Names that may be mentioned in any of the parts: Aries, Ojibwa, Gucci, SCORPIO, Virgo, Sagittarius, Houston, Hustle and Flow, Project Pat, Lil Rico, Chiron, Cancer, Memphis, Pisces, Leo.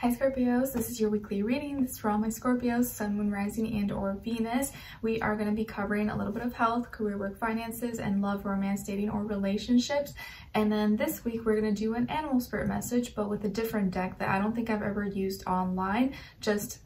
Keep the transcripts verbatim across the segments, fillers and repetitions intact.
Hi Scorpios, this is your weekly reading. This is for all my Scorpios, Sun, Moon, Rising, and or Venus. We are going to be covering a little bit of health, career, work, finances, and love, romance, dating, or relationships. And then this week we're going to do an animal spirit message, but with a different deck that I don't think I've ever used online, just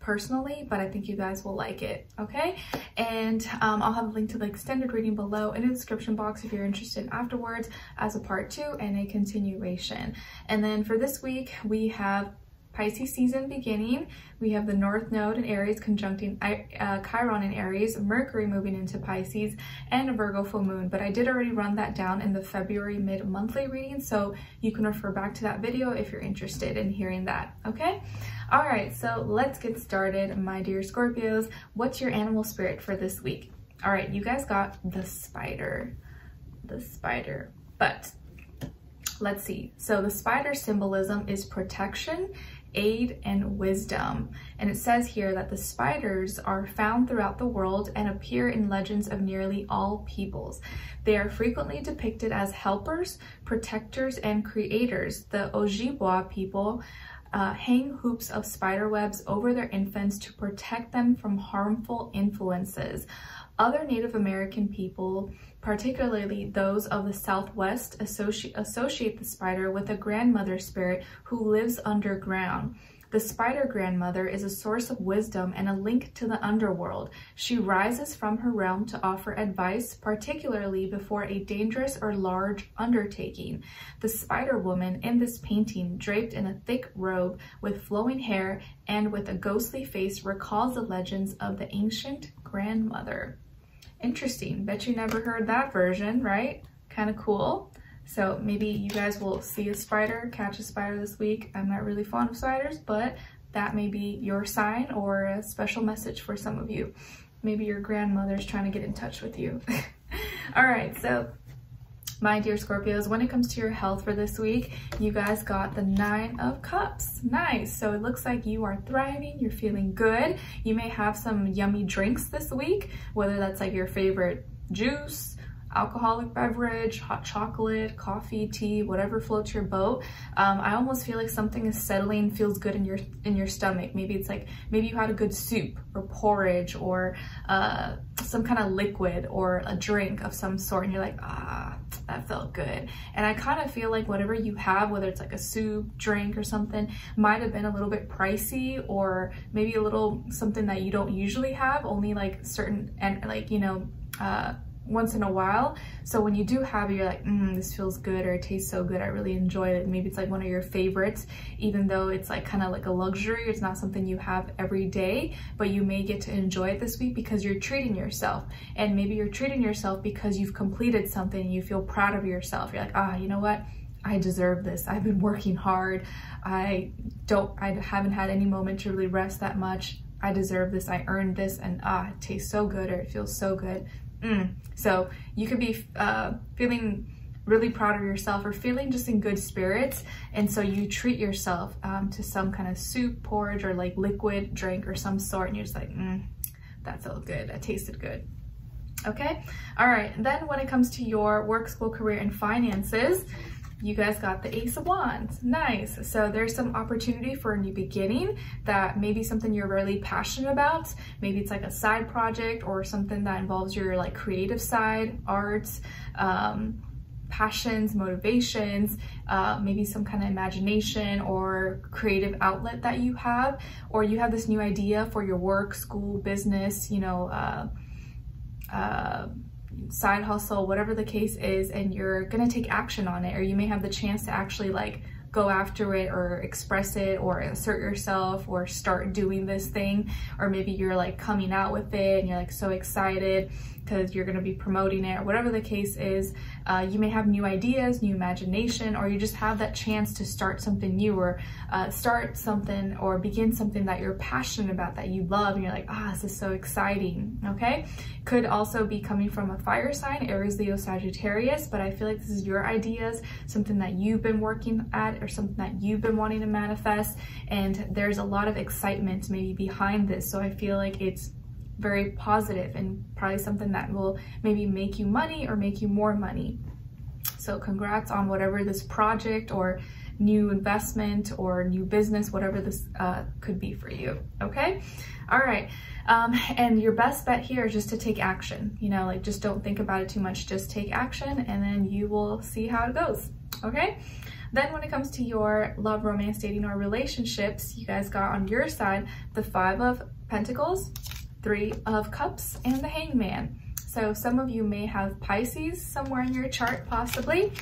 personally, but I think you guys will like it, okay? And um, I'll have a link to the extended reading below in the description box if you're interested afterwards as a part two and a continuation. And then for this week we have Pisces season beginning. We have the North Node in Aries conjuncting uh, Chiron in Aries, Mercury moving into Pisces, and a Virgo full moon. But I did already run that down in the February mid-monthly reading, so you can refer back to that video if you're interested in hearing that, okay? All right, so let's get started, my dear Scorpios. What's your animal spirit for this week? All right, you guys got the spider, the spider, but let's see. So the spider symbolism is protection, aid, and wisdom. And it says here that the spiders are found throughout the world and appear in legends of nearly all peoples. They are frequently depicted as helpers, protectors, and creators. The Ojibwa people uh, hang hoops of spider webs over their infants to protect them from harmful influences. Other Native American people, particularly those of the Southwest, associ- associate the spider with a grandmother spirit who lives underground. The spider grandmother is a source of wisdom and a link to the underworld. She rises from her realm to offer advice, particularly before a dangerous or large undertaking. The spider woman in this painting, draped in a thick robe with flowing hair and with a ghostly face, recalls the legends of the ancient grandmother. Interesting. Bet you never heard that version, right? Kind of cool. So maybe you guys will see a spider, catch a spider this week. I'm not really fond of spiders, but that may be your sign or a special message for some of you. Maybe your grandmother's trying to get in touch with you. All right, so my dear Scorpios, when it comes to your health for this week, you guys got the Nine of Cups. Nice. So it looks like you are thriving. You're feeling good. You may have some yummy drinks this week, whether that's like your favorite juice, alcoholic beverage, hot chocolate, coffee, tea, whatever floats your boat. Um, I almost feel like something is settling, feels good in your in your stomach. Maybe it's like, maybe you had a good soup or porridge or uh, some kind of liquid or a drink of some sort and you're like, ah, that felt good. And I kind of feel like whatever you have, whether it's like a soup, drink or something, might have been a little bit pricey or maybe a little something that you don't usually have, only like certain, and like, you know, uh, once in a while. So when you do have it, you're like, mm, this feels good, or it tastes so good, I really enjoy it. Maybe it's like one of your favorites, even though it's like kind of like a luxury. It's not something you have every day, but you may get to enjoy it this week because you're treating yourself. And maybe you're treating yourself because you've completed something and you feel proud of yourself. You're like, ah, you know what? I deserve this. I've been working hard. I don't, I haven't had any moment to really rest that much. I deserve this. I earned this. And ah, it tastes so good, or it feels so good. Mm. So you could be uh, feeling really proud of yourself or feeling just in good spirits. And so you treat yourself um, to some kind of soup, porridge, or like liquid drink or some sort. And you're just like, mm, that felt good. That tasted good. Okay. All right. Then when it comes to your work, school, career, and finances, you guys got the Ace of Wands. Nice. So there's some opportunity for a new beginning that maybe something you're really passionate about. Maybe it's like a side project or something that involves your like creative side, arts, um, passions, motivations, uh, maybe some kind of imagination or creative outlet that you have, or you have this new idea for your work, school, business, you know, uh, uh, side hustle, whatever the case is, and you're gonna take action on it, or you may have the chance to actually like go after it or express it or assert yourself or start doing this thing. Or maybe you're like coming out with it and you're like so excited because you're gonna be promoting it, or whatever the case is. Uh, you may have new ideas, new imagination, or you just have that chance to start something new, or uh, start something or begin something that you're passionate about, that you love, and you're like, ah, this is so exciting, okay? Could also be coming from a fire sign, Aries, Leo, Sagittarius, but I feel like this is your ideas, something that you've been working at or something that you've been wanting to manifest, and there's a lot of excitement maybe behind this, so I feel like it's very positive and probably something that will maybe make you money or make you more money. So congrats on whatever this project or new investment or new business, whatever this uh, could be for you, okay? All right, um, and your best bet here is just to take action. You know, like, just don't think about it too much, just take action, and then you will see how it goes, okay? Then when it comes to your love, romance, dating, or relationships, you guys got on your side the Five of Pentacles, Three of Cups, and the Hangman. So some of you may have Pisces somewhere in your chart, possibly.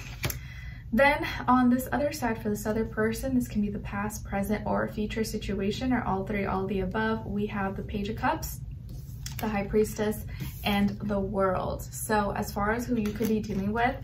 Then on this other side, for this other person, this can be the past, present, or future situation, or all three, all the above, we have the Page of Cups, the High Priestess, and the World. So as far as who you could be dealing with,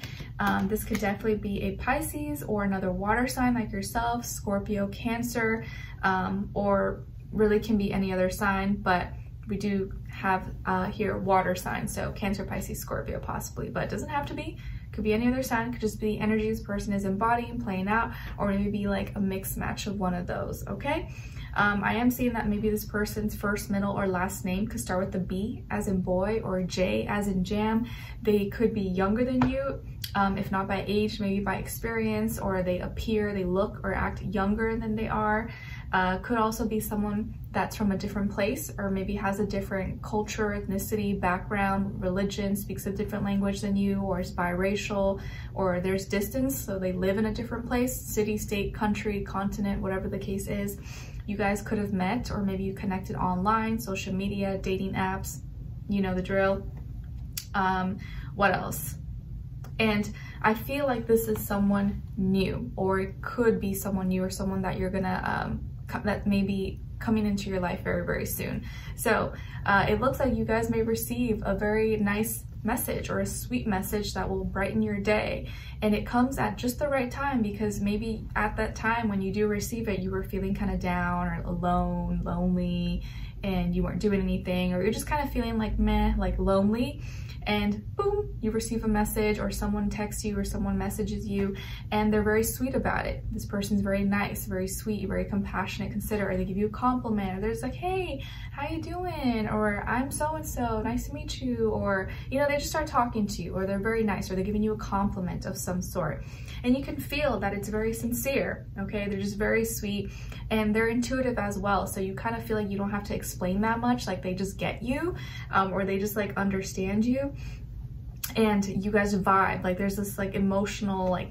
um, this could definitely be a Pisces or another water sign like yourself, Scorpio, Cancer, um, or really can be any other sign, but we do have uh, here water signs, so Cancer, Pisces, Scorpio possibly, but it doesn't have to be. Could be any other sign, could just be energy this person is embodying, playing out, or maybe be like a mixed match of one of those, okay? Um, I am seeing that maybe this person's first, middle, or last name could start with a B as in boy or a J as in jam. They could be younger than you, um, if not by age, maybe by experience, or they appear, they look or act younger than they are. Uh, could also be someone that's from a different place, or maybe has a different culture, ethnicity, background, religion, speaks a different language than you, or is biracial, or there's distance, so they live in a different place, city, state, country, continent, whatever the case is. You guys could have met, or maybe you connected online, social media, dating apps, you know the drill. Um, what else? And I feel like this is someone new, or it could be someone new, or someone that you're gonna, um, that may be coming into your life very, very soon. So uh, it looks like you guys may receive a very nice message or a sweet message that will brighten your day, and it comes at just the right time, because maybe at that time when you do receive it, you were feeling kind of down or alone, lonely, and you weren't doing anything, or you're just kind of feeling like meh, like lonely, and boom, you receive a message, or someone texts you, or someone messages you, and they're very sweet about it. This person's very nice, very sweet, very compassionate, considerate. They give you a compliment, or they're just like, hey, how you doing? Or I'm so-and-so, nice to meet you. Or, you know, they just start talking to you, or they're very nice, or they're giving you a compliment of some sort. And you can feel that it's very sincere, okay? They're just very sweet, and they're intuitive as well. So you kind of feel like you don't have to explain that much, like they just get you, um, or they just like understand you. And you guys vibe, like there's this like emotional, like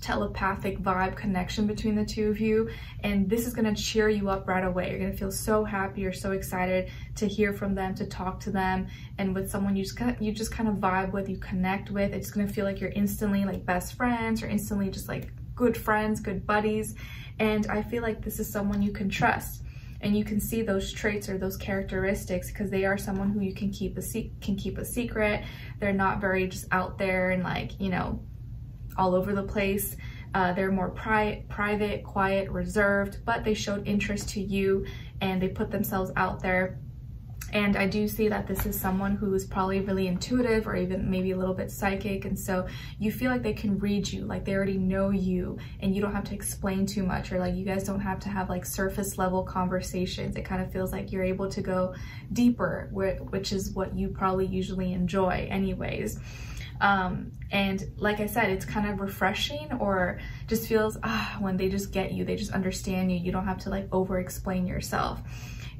telepathic vibe connection between the two of you, and this is going to cheer you up right away. You're going to feel so happy, you're so excited to hear from them, to talk to them, and with someone you just kind of, you just kind of vibe with, you connect with, it's going to feel like you're instantly like best friends, or instantly just like good friends, good buddies. And I feel like this is someone you can trust, and you can see those traits or those characteristics, because they are someone who you can keep a se can keep a secret. They're not very just out there and like, you know, all over the place. Uh, they're more pri private, quiet, reserved, but they showed interest to you and they put themselves out there. And I do see that this is someone who is probably really intuitive, or even maybe a little bit psychic. And so you feel like they can read you, like they already know you, and you don't have to explain too much, or like you guys don't have to have like surface level conversations. It kind of feels like you're able to go deeper, which is what you probably usually enjoy anyways. Um, and like I said, it's kind of refreshing, or just feels ah, when they just get you, they just understand you. You don't have to like over explain yourself.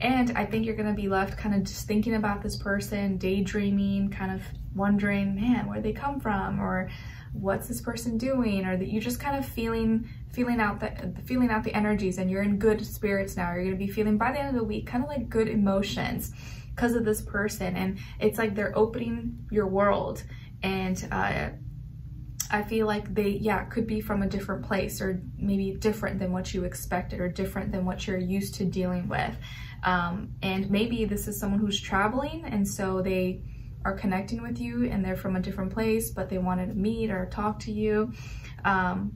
And I think you're going to be left kind of just thinking about this person, daydreaming, kind of wondering, man, where they come from, or what's this person doing, or that you're just kind of feeling feeling out the feeling out the energies, and you're in good spirits now. You're going to be feeling by the end of the week kind of like good emotions because of this person, and it's like they're opening your world. And uh, I feel like they, yeah, could be from a different place, or maybe different than what you expected, or different than what you're used to dealing with. Um, and maybe this is someone who's traveling, and so they are connecting with you, and they're from a different place, but they wanted to meet or talk to you. Um,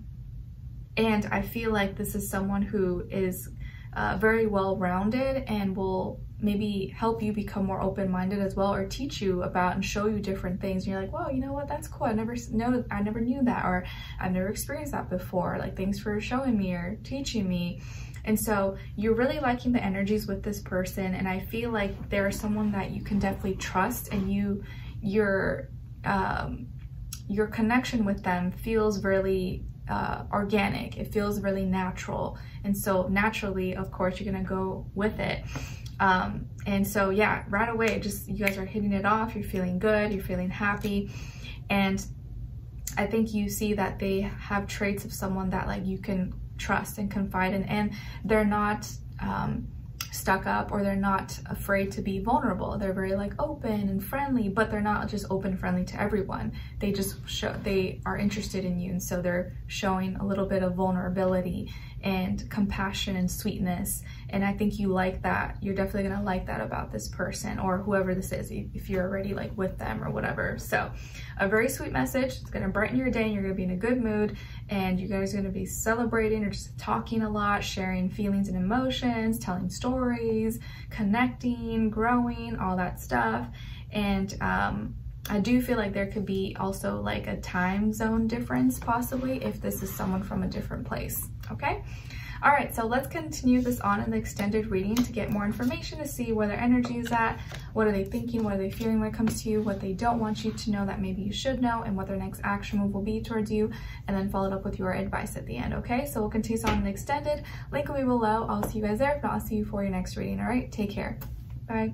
and I feel like this is someone who is uh, very well-rounded, and will maybe help you become more open-minded as well, or teach you about and show you different things. And you're like, whoa, you know what, that's cool. I never know, I never knew that, or I've never experienced that before. Like, thanks for showing me or teaching me. And so you're really liking the energies with this person, and I feel like they're someone that you can definitely trust, and you, your, um, your connection with them feels really uh, organic. It feels really natural. And so naturally, of course, you're gonna go with it. Um, and so yeah, right away, just you guys are hitting it off. You're feeling good, you're feeling happy. And I think you see that they have traits of someone that like you can trust and confide in, and they're not um, stuck up, or they're not afraid to be vulnerable. They're very like open and friendly, but they're not just open friendly to everyone. They just show they are interested in you, and so they're showing a little bit of vulnerability and compassion and sweetness. And I think you like that. You're definitely gonna like that about this person, or whoever this is, if you're already like with them or whatever. So a very sweet message. It's gonna brighten your day, and you're gonna be in a good mood, and you guys are gonna be celebrating or just talking a lot, sharing feelings and emotions, telling stories, connecting, growing, all that stuff. And um, I do feel like there could be also like a time zone difference possibly, if this is someone from a different place, okay? All right, so let's continue this on in the extended reading to get more information, to see where their energy is at, what are they thinking, what are they feeling when it comes to you, what they don't want you to know that maybe you should know, and what their next action move will be towards you, and then follow it up with your advice at the end, okay? So we'll continue this on in the extended. Link will be below. I'll see you guys there. If not, I'll see you for your next reading, all right? Take care. Bye.